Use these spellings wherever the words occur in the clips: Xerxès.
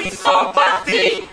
Ils sont partis.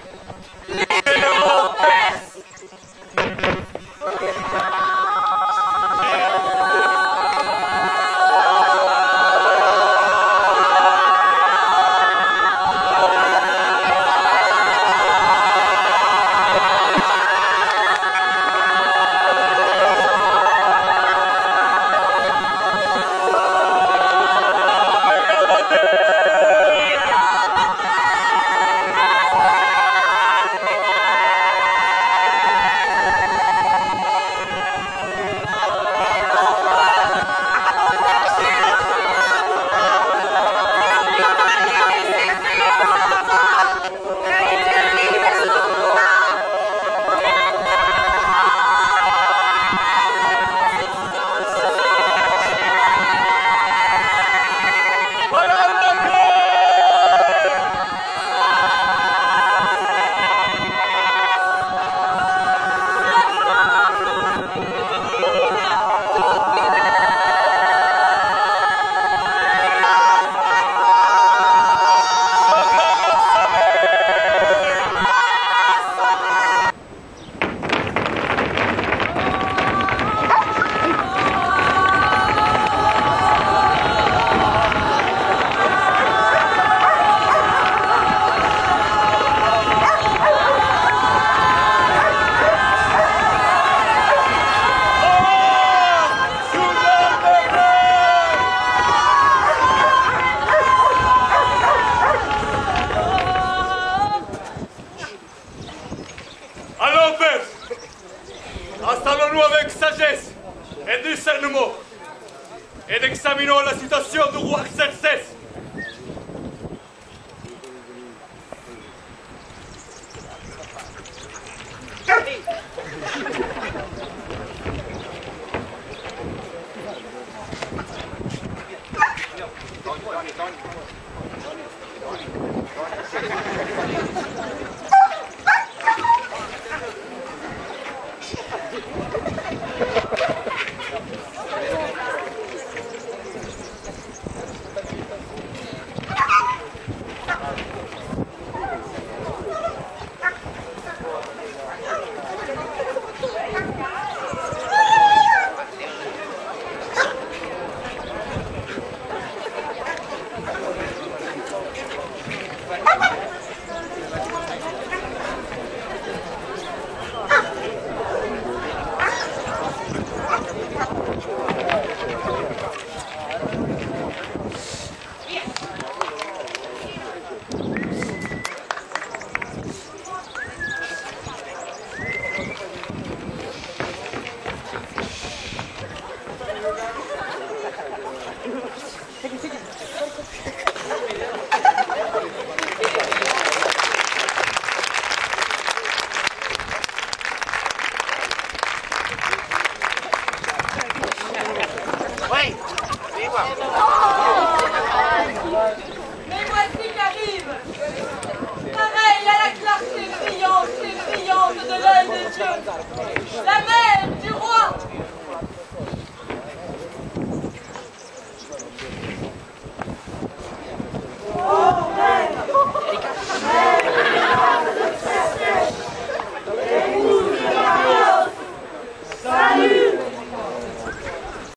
Installons-nous avec sagesse et discernement et examinons la situation du roi Xerxès. La mère du roi